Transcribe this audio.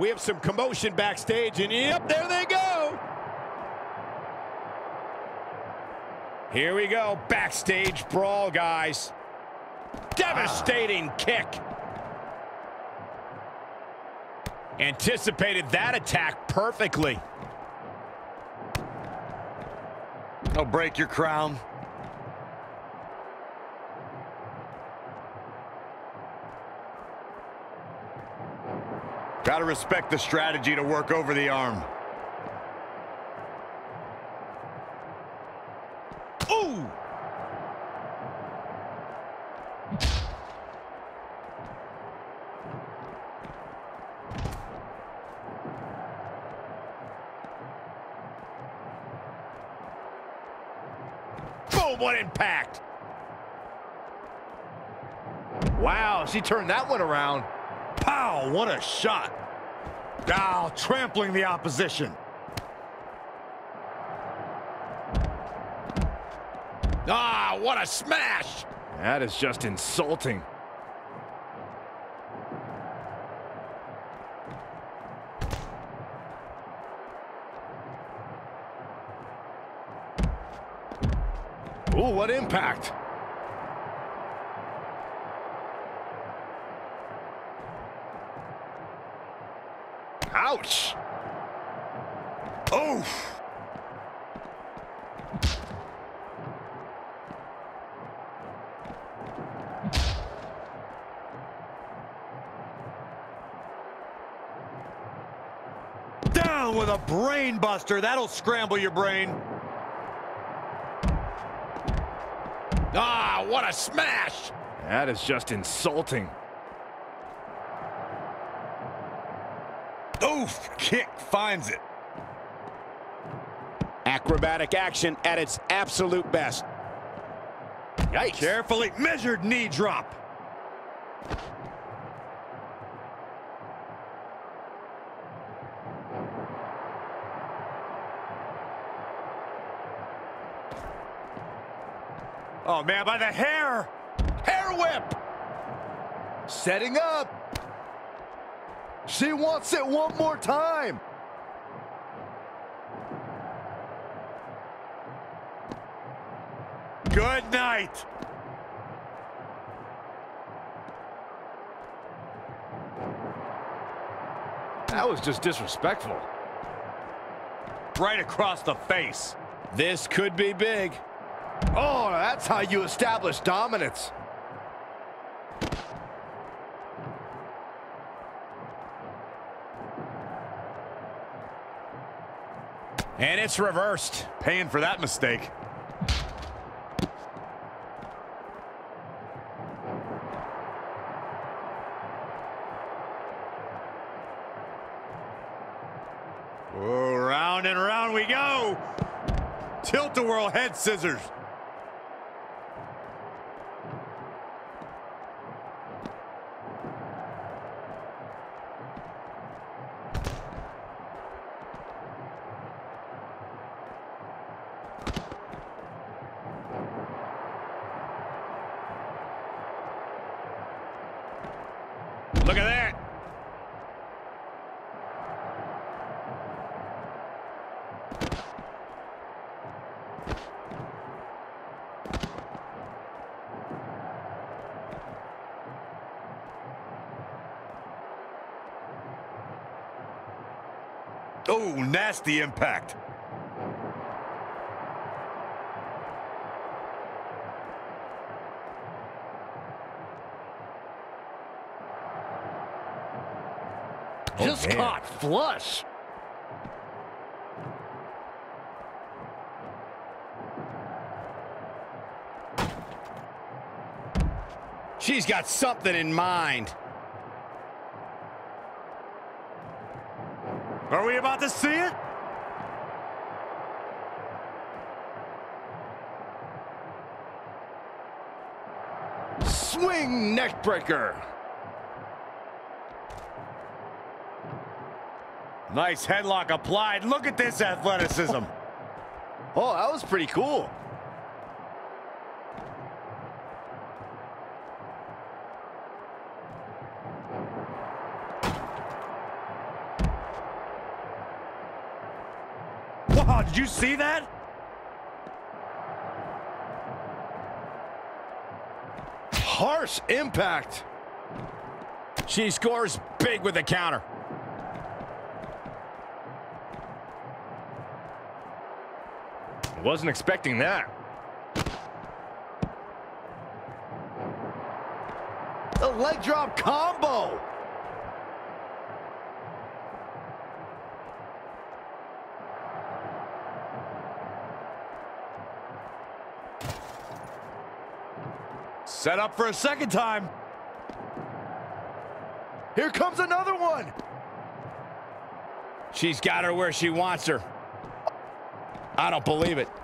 We have some commotion backstage, and yep, there they go. Here we go, backstage brawl, guys. Devastating kick. Anticipated that attack perfectly. I'll break your crown. Gotta respect the strategy to work over the arm. Ooh! Boom, what impact! Wow, she turned that one around. Pow, what a shot. Dow trampling the opposition. Ah, what a smash. That is just insulting. Ooh, what impact. Ouch! Oof! Down with a brain buster. That'll scramble your brain. Ah, what a smash! That is just insulting. Oof, kick finds it. Acrobatic action at its absolute best. Yikes. Carefully measured knee drop. Oh man, by the hair. Hair whip. Setting up. She wants it one more time. Good night. That was just disrespectful. Right across the face. This could be big. Oh, that's how you establish dominance. And it's reversed. Paying for that mistake. Whoa, round and round we go. Tilt-a-whirl head scissors. Look at that. Oh, nasty impact. Just caught flush. She's got something in mind. Are we about to see it? Swing neck breaker. Nice headlock applied. Look at this athleticism. Oh, that was pretty cool. Oh, did you see that? Harsh impact. She scores big with the counter. Wasn't expecting that. The leg drop combo. Set up for a second time. Here comes another one. She's got her where she wants her. I don't believe it.